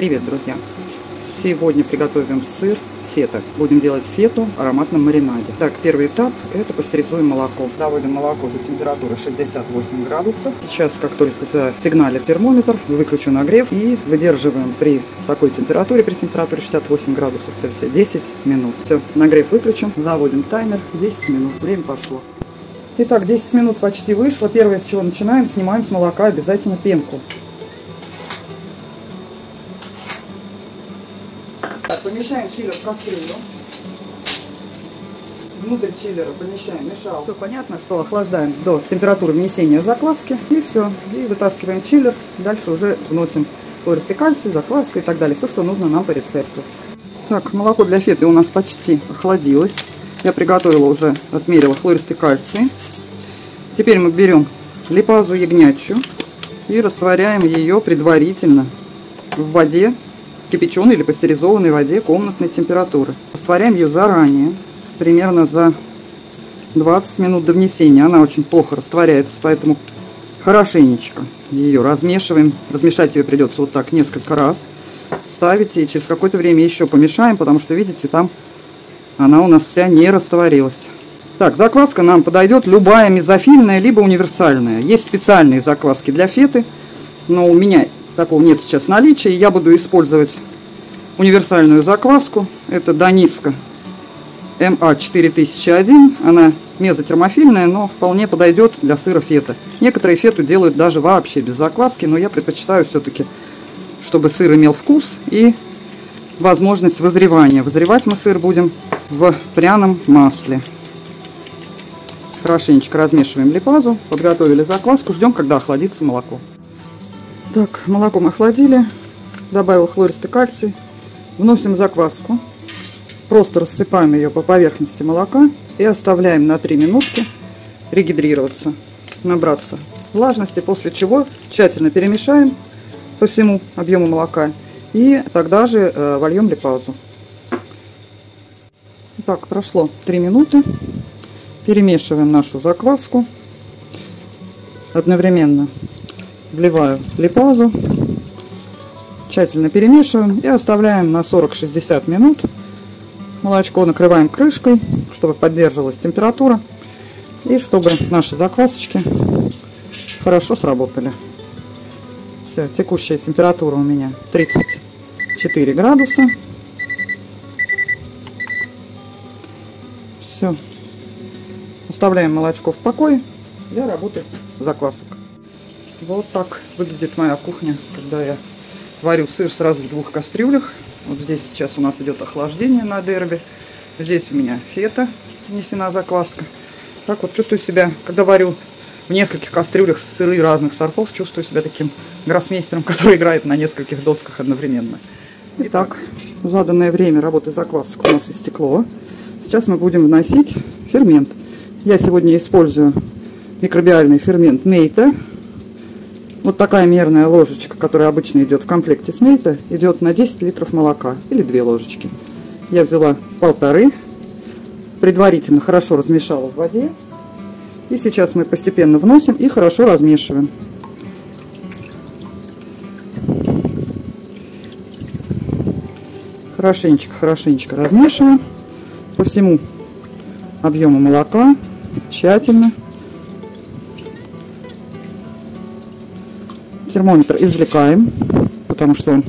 Привет, друзья! Сегодня приготовим сыр фета. Будем делать фету в ароматном маринаде. Так, первый этап – это пастеризуем молоко. Доводим молоко до температуры 68 градусов. Сейчас, как только засигналит термометр, выключу нагрев и выдерживаем при такой температуре, при температуре 68 градусов Цельсия, 10 минут. Все, нагрев выключим, заводим таймер, 10 минут, время пошло. Итак, 10 минут почти вышло. Первое, с чего начинаем, снимаем с молока обязательно пенку. Помещаем чиллер в кастрюлю. Внутрь чиллера помещаем мешалку. Все понятно, что охлаждаем до температуры внесения закваски. И все. И вытаскиваем чиллер. Дальше уже вносим хлористый кальций, закваску и так далее. Все, что нужно нам по рецепту. Так, молоко для феты у нас почти охладилось. Я приготовила уже, отмерила хлористый кальций. Теперь мы берем липазу ягнячью и растворяем ее предварительно в воде. Кипяченой или пастеризованной воде комнатной температуры. Растворяем ее заранее, примерно за 20 минут до внесения. Она очень плохо растворяется, поэтому хорошенечко ее размешиваем. Размешать ее придется вот так несколько раз. Ставите и через какое-то время еще помешаем, потому что, видите, там она у нас вся не растворилась. Так, закваска нам подойдет любая мезофильная, либо универсальная. Есть специальные закваски для феты, но у меня такого нет сейчас наличия. Я буду использовать универсальную закваску. Это Даниска МА4001. Она мезотермофильная, но вполне подойдет для сыра фета. Некоторые фету делают даже вообще без закваски, но я предпочитаю все-таки, чтобы сыр имел вкус и возможность вызревания. Вызревать мы сыр будем в пряном масле. Хорошенечко размешиваем липазу. Подготовили закваску. Ждем, когда охладится молоко. Так, молоко мы охладили, добавил хлористый кальций, вносим закваску, просто рассыпаем ее по поверхности молока и оставляем на 3 минутки регидрироваться, набраться влажности, после чего тщательно перемешаем по всему объему молока и тогда же вольем липазу. Так, прошло 3 минуты, перемешиваем нашу закваску одновременно. Вливаю липазу, тщательно перемешиваем и оставляем на 40-60 минут. Молочко накрываем крышкой, чтобы поддерживалась температура и чтобы наши заквасочки хорошо сработали. Все, текущая температура у меня 34 градуса. Все, оставляем молочко в покое для работы заквасок. Вот так выглядит моя кухня, когда я варю сыр сразу в двух кастрюлях. Вот здесь сейчас у нас идет охлаждение на дерби. Здесь у меня фета, внесена закваска. Так вот чувствую себя, когда варю в нескольких кастрюлях сыры разных сортов, чувствую себя таким гроссмейстером, который играет на нескольких досках одновременно. Итак, заданное время работы заквасок у нас истекло. Сейчас мы будем вносить фермент. Я сегодня использую микробиальный фермент Мейта. Вот такая мерная ложечка, которая обычно идет в комплекте с Мейта, идет на 10 литров молока или 2 ложечки. Я взяла 1,5, предварительно хорошо размешала в воде. И сейчас мы постепенно вносим и хорошо размешиваем. Хорошенечко-хорошенечко размешиваем по всему объему молока, тщательно. Термометр извлекаем, потому что он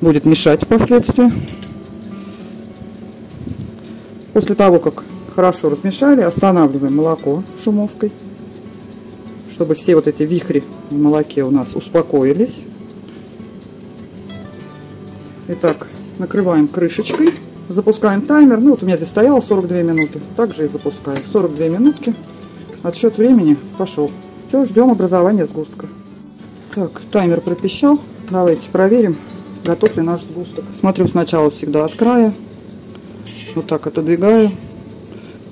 будет мешать впоследствии. После того, как хорошо размешали, останавливаем молоко шумовкой, чтобы все вот эти вихри в молоке у нас успокоились. Итак, накрываем крышечкой, запускаем таймер. Ну вот у меня здесь стояло 42 минуты, также и запускаем. 42 минутки, отсчет времени пошел. Все, ждем образования сгустка. Так, таймер пропищал. Давайте проверим, готов ли наш сгусток. Смотрю сначала всегда от края. Вот так отодвигаю.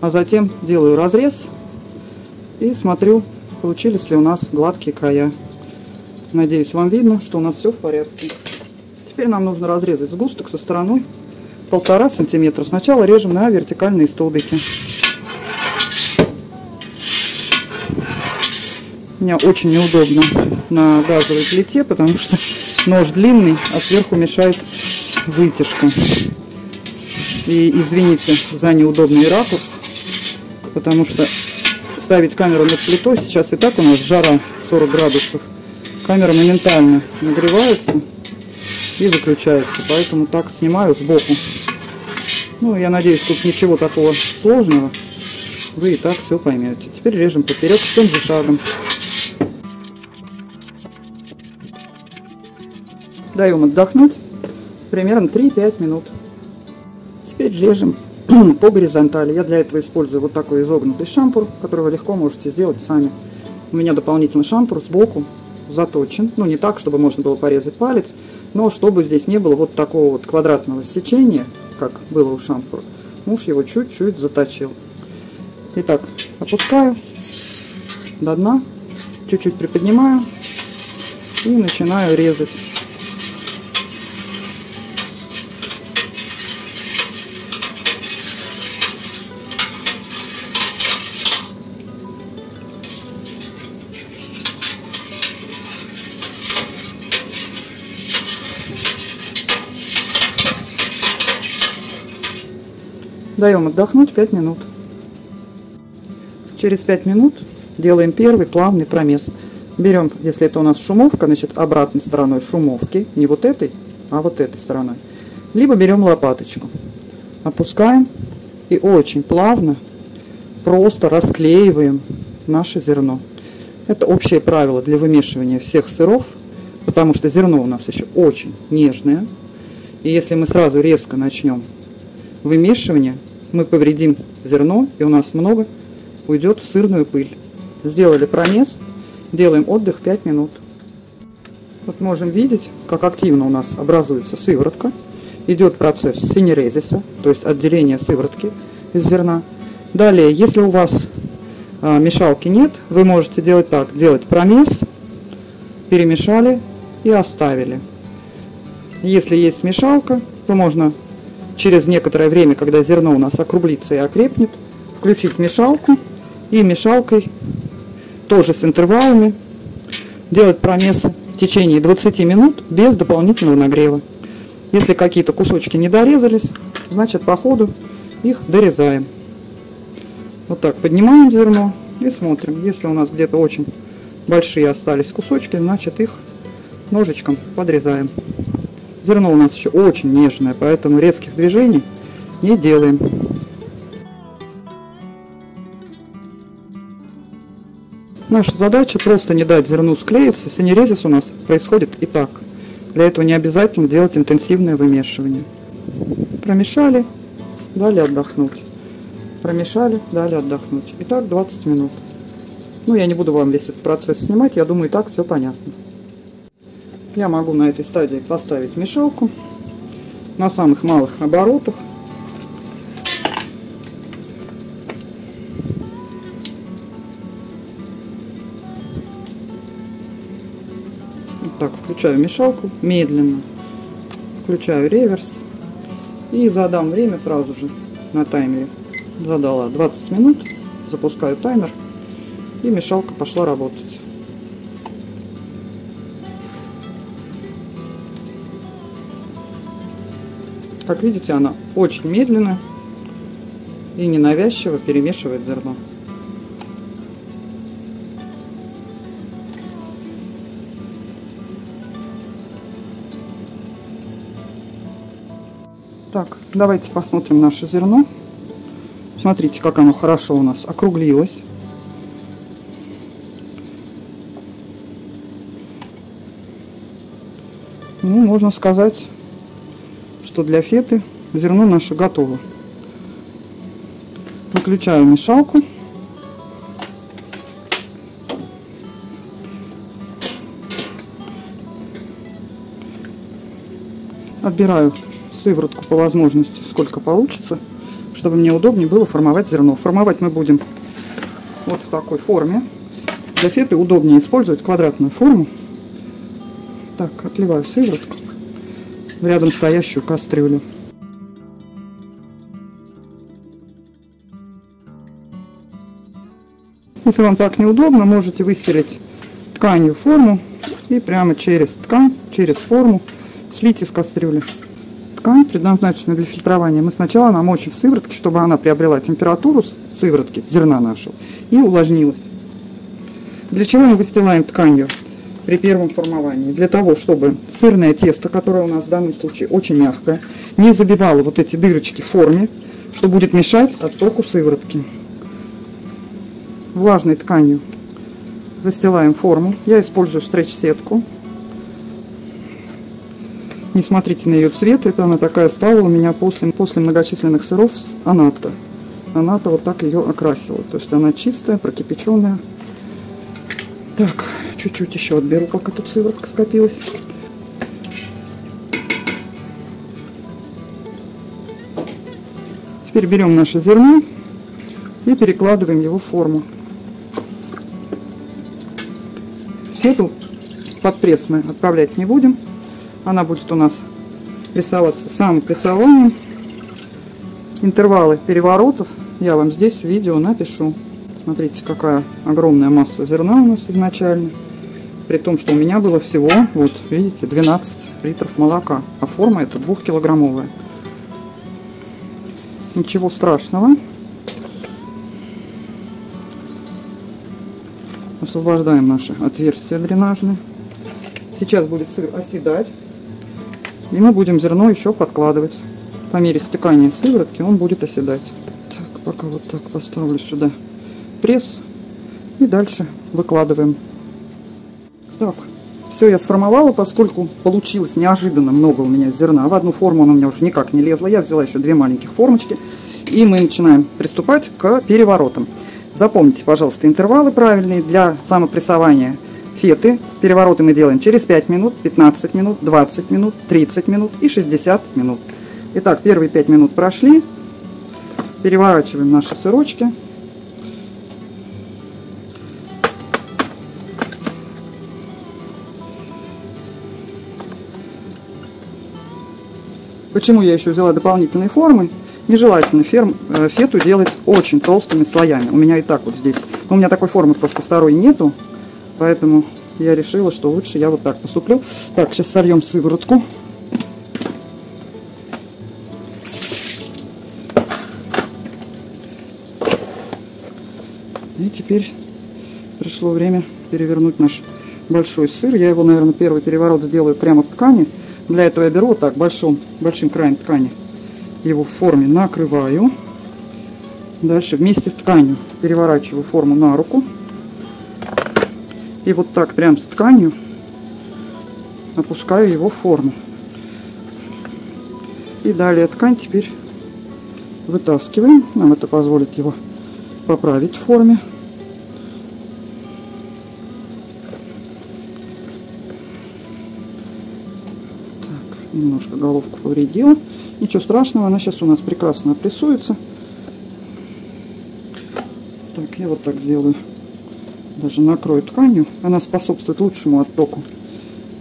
А затем делаю разрез. И смотрю, получились ли у нас гладкие края. Надеюсь, вам видно, что у нас все в порядке. Теперь нам нужно разрезать сгусток со стороной 1,5 сантиметра. Сначала режем на вертикальные столбики. Мне очень неудобно на газовой плите, потому что нож длинный, а сверху мешает вытяжка. И извините за неудобный ракурс, потому что ставить камеру на плиту, сейчас и так у нас жара 40 градусов, камера моментально нагревается и выключается, поэтому так снимаю сбоку. Ну, я надеюсь, тут ничего такого сложного, вы и так все поймете. Теперь режем поперек тем же шагом. Даем отдохнуть примерно 3-5 минут. Теперь режем по горизонтали. Я для этого использую вот такой изогнутый шампур, который вы легко можете сделать сами. У меня дополнительный шампур сбоку заточен. Ну, не так, чтобы можно было порезать палец, но чтобы здесь не было вот такого вот квадратного сечения, как было у шампура. Муж его чуть-чуть заточил. Итак, опускаю до дна, чуть-чуть приподнимаю и начинаю резать. Даем отдохнуть 5 минут. Через 5 минут делаем первый плавный промес. Берем, если это у нас шумовка, значит, обратной стороной шумовки, не вот этой, а вот этой стороной. Либо берем лопаточку, опускаем и очень плавно просто расклеиваем наше зерно. Это общее правило для вымешивания всех сыров, потому что зерно у нас еще очень нежное. И если мы сразу резко начнем вымешивание, мы повредим зерно, и у нас много уйдет в сырную пыль. Сделали промес, делаем отдых 5 минут. Вот можем видеть, как активно у нас образуется сыворотка. Идет процесс синерезиса, то есть отделение сыворотки из зерна. Далее, если у вас мешалки нет, вы можете делать так. Делать промес, перемешали и оставили. Если есть мешалка, то можно через некоторое время, когда зерно у нас округлится и окрепнет, включить мешалку и мешалкой, тоже с интервалами, делать промесы в течение 20 минут без дополнительного нагрева. Если какие-то кусочки не дорезались, значит по ходу их дорезаем. Вот так поднимаем зерно и смотрим. Если у нас где-то очень большие остались кусочки, значит их ножичком подрезаем. Зерно у нас еще очень нежное, поэтому резких движений не делаем. Наша задача просто не дать зерну склеиться, синерезис у нас происходит и так. Для этого не обязательно делать интенсивное вымешивание. Промешали, дали отдохнуть. Промешали, дали отдохнуть. И так 20 минут. Ну, я не буду вам весь этот процесс снимать, я думаю, и так все понятно. Я могу на этой стадии поставить мешалку на самых малых оборотах. Так, включаю мешалку медленно, включаю реверс и задам время сразу же на таймере. Задала 20 минут, запускаю таймер и мешалка пошла работать. Как видите, она очень медленно и ненавязчиво перемешивает зерно. Так, давайте посмотрим наше зерно. Смотрите, как оно хорошо у нас округлилось. Ну, можно сказать, что для феты зерно наше готово. Выключаю мешалку. Отбираю сыворотку по возможности, сколько получится, чтобы мне удобнее было формовать зерно. Формовать мы будем вот в такой форме. Для феты удобнее использовать квадратную форму. Так, отливаю сыворотку в рядом стоящую кастрюлю. Если вам так неудобно, можете выстелить тканью форму и прямо через ткань, через форму слить из кастрюли. Ткань предназначена для фильтрования. Мы сначала намочим в сыворотке, чтобы она приобрела температуру сыворотки, зерна нашего, и увлажнилась. Для чего мы выстилаем тканью при первом формовании? Для того, чтобы сырное тесто, которое у нас в данном случае очень мягкое, не забивало вот эти дырочки в форме, что будет мешать оттоку сыворотки. Влажной тканью застилаем форму. Я использую стретч-сетку. Не смотрите на ее цвет, это она такая стала у меня после многочисленных сыров с аната. Аната вот так ее окрасила, то есть она чистая, прокипяченная. Так, чуть-чуть еще отберу, пока тут сыворотка скопилась. Теперь берем наше зерно и перекладываем его в форму. Фету под пресс мы отправлять не будем. Она будет у нас прессоваться самопрессованием. Интервалы переворотов я вам здесь в видео напишу. Смотрите, какая огромная масса зерна у нас изначально. При том, что у меня было всего, вот видите, 12 литров молока. А форма это 2-килограммовая. Ничего страшного. Освобождаем наши отверстия дренажные. Сейчас будет сыр оседать. И мы будем зерно еще подкладывать. По мере стекания сыворотки он будет оседать. Так, пока вот так поставлю сюда пресс. И дальше выкладываем. Так, все я сформовала, поскольку получилось неожиданно много у меня зерна. В одну форму она у меня уже никак не лезла. Я взяла еще 2 маленьких формочки. И мы начинаем приступать к переворотам. Запомните, пожалуйста, интервалы правильные для самопрессования феты. Перевороты мы делаем через 5 минут, 15 минут, 20 минут, 30 минут и 60 минут. Итак, первые 5 минут прошли. Переворачиваем наши сырочки. Почему я еще взяла дополнительные формы? Нежелательно фету делать очень толстыми слоями. У меня и так вот здесь. У меня такой формы просто второй нету. Поэтому я решила, что лучше я вот так поступлю. Так, сейчас сольем сыворотку. И теперь пришло время перевернуть наш большой сыр. Я его, наверное, первый переворот сделаю прямо в ткани. Для этого я беру вот так большим краем ткани. Его в форме накрываю. Дальше вместе с тканью переворачиваю форму на руку. И вот так прям с тканью опускаю его в форму. И далее ткань теперь вытаскиваем. Нам это позволит его поправить в форме. Так, немножко головку повредила. Ничего страшного, она сейчас у нас прекрасно опрессуется. Так, я вот так сделаю. Даже накрою тканью. Она способствует лучшему оттоку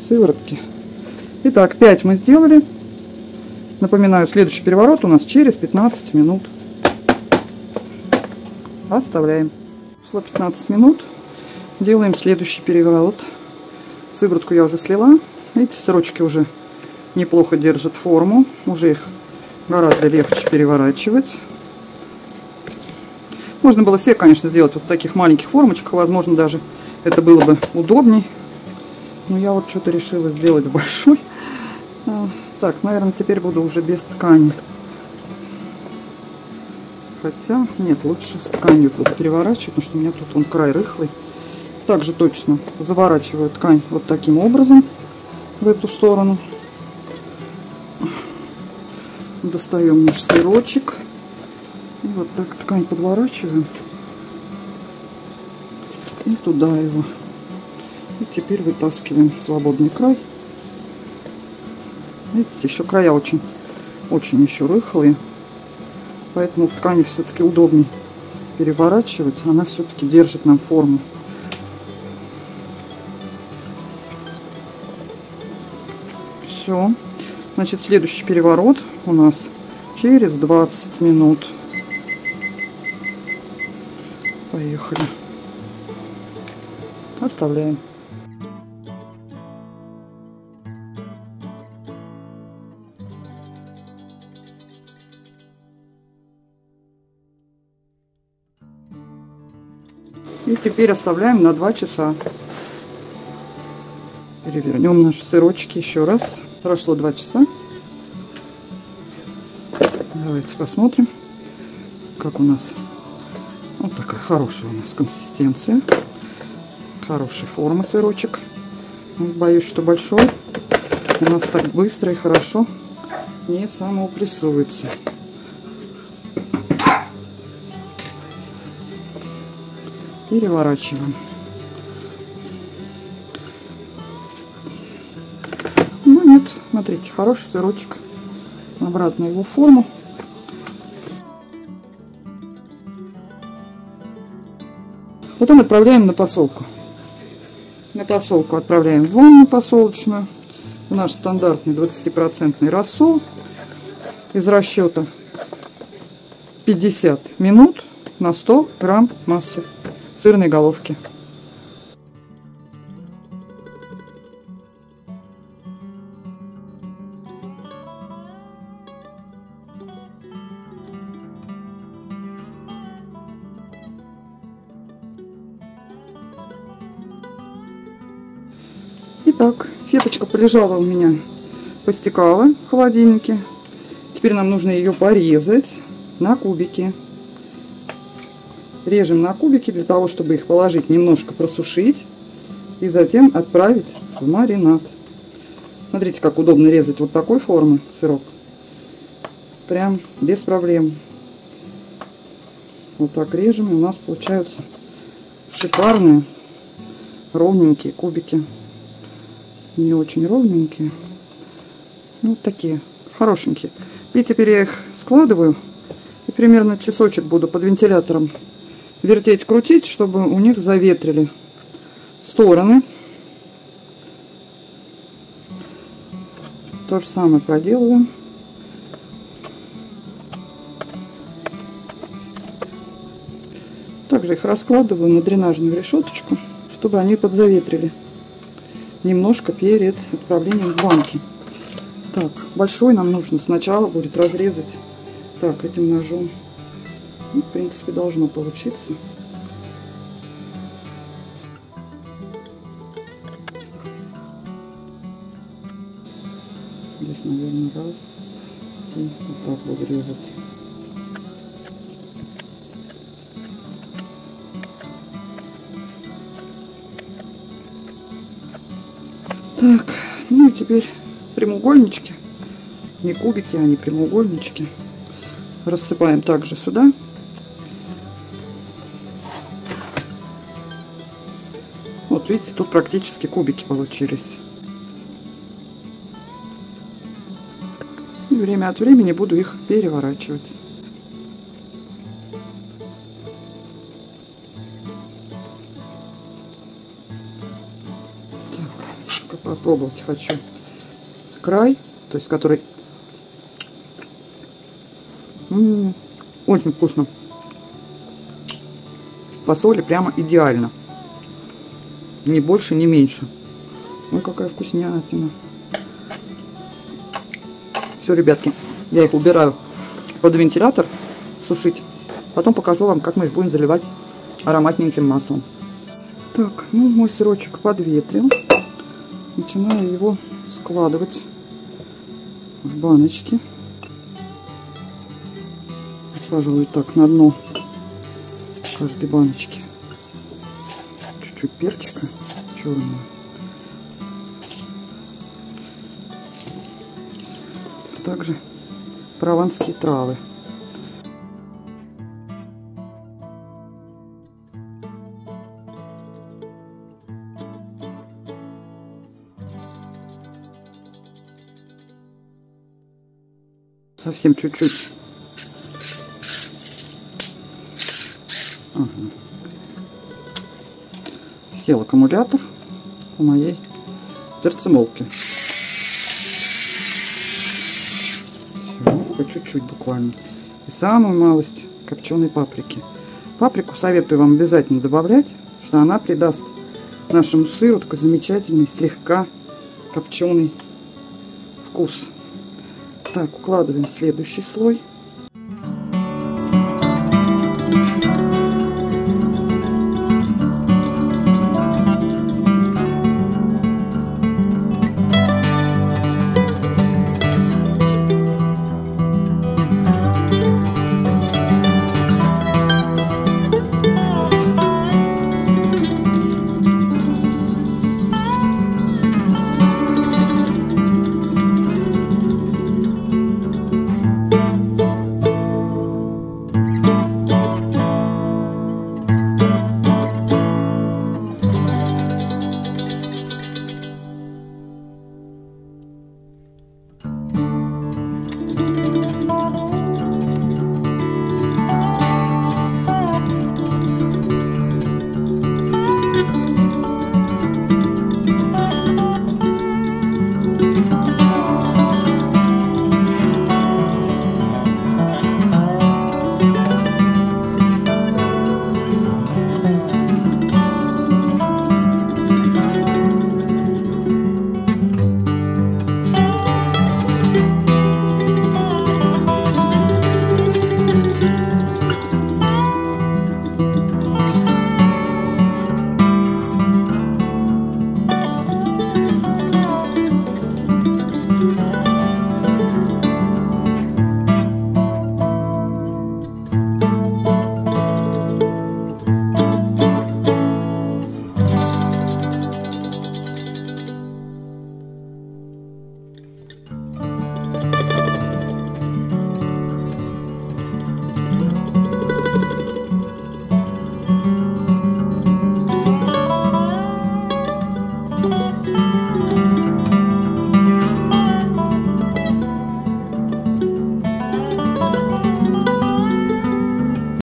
сыворотки. Итак, 5 мы сделали. Напоминаю, следующий переворот у нас через 15 минут. Оставляем. Прошло 15 минут. Делаем следующий переворот. Сыворотку я уже слила. Видите, сырочки уже неплохо держат форму. Уже их гораздо легче переворачивать. Можно было все, конечно, сделать вот в таких маленьких формочках. Возможно, даже это было бы удобней. Но я вот что-то решила сделать большой. Так, наверное, теперь буду уже без ткани. Хотя, нет, лучше с тканью буду переворачивать, потому что у меня тут он край рыхлый. Также точно заворачиваю ткань вот таким образом в эту сторону. Достаем наш сырочек. И вот так ткань подворачиваем. И туда его. И теперь вытаскиваем свободный край. Видите, еще края очень еще рыхлые. Поэтому в ткани все-таки удобнее переворачивать. Она все-таки держит нам форму. Все. Значит, следующий переворот у нас через 20 минут. Поехали. Оставляем. теперь оставляем на 2 часа. Перевернем наши сырочки еще раз. Прошло 2 часа. Давайте посмотрим, как у нас. Вот такая хорошая у нас консистенция. Хорошей формы сырочек. Боюсь, что большой у нас так быстро и хорошо не самоупрессуется. Переворачиваем. Ну нет, смотрите, хороший сырочек. Обратно его форму. Потом отправляем на посолку. На посолку отправляем в ванну посолочную. В наш стандартный 20% рассол. Из расчета 50 минут на 100 грамм массы сырной головки. Итак, феточка полежала у меня, постекала в холодильнике. Теперь нам нужно ее порезать на кубики. Режем на кубики для того, чтобы их положить, немножко просушить и затем отправить в маринад. Смотрите, как удобно резать вот такой формы сырок. Прям без проблем. Вот так режем, и у нас получаются шикарные ровненькие кубики. Не очень ровненькие. Вот такие хорошенькие. И теперь я их складываю и примерно часочек буду под вентилятором вертеть, крутить, чтобы у них заветрили стороны. То же самое проделываем. Также их раскладываю на дренажную решеточку, чтобы они подзаветрили немножко перед отправлением в банки. Так, большой нам нужно сначала будет разрезать так этим ножом. Ну, в принципе, должно получиться. Здесь, наверное, раз. И вот так буду резать. Так, ну и теперь прямоугольнички, не кубики, а не прямоугольнички, рассыпаем также сюда. Вот видите, тут практически кубики получились. И время от времени буду их переворачивать. Попробовать хочу край, то есть который очень вкусно. По соли прямо идеально. Ни больше, ни меньше. Ой, какая вкуснятина. Все, ребятки, я их убираю под вентилятор сушить. Потом покажу вам, как мы их будем заливать ароматненьким маслом. Так, ну мой сырочек подветрил. Начинаю его складывать в баночки. Пожалуй, так, на дно каждой баночки чуть-чуть перчика черного. Также прованские травы. Совсем чуть-чуть. Ага. Сел аккумулятор у моей перцемолки. Все, по чуть-чуть буквально. И самую малость копченой паприки. Паприку советую вам обязательно добавлять, что она придаст нашему сыру такой замечательный, слегка копченый вкус. Так, укладываем следующий слой.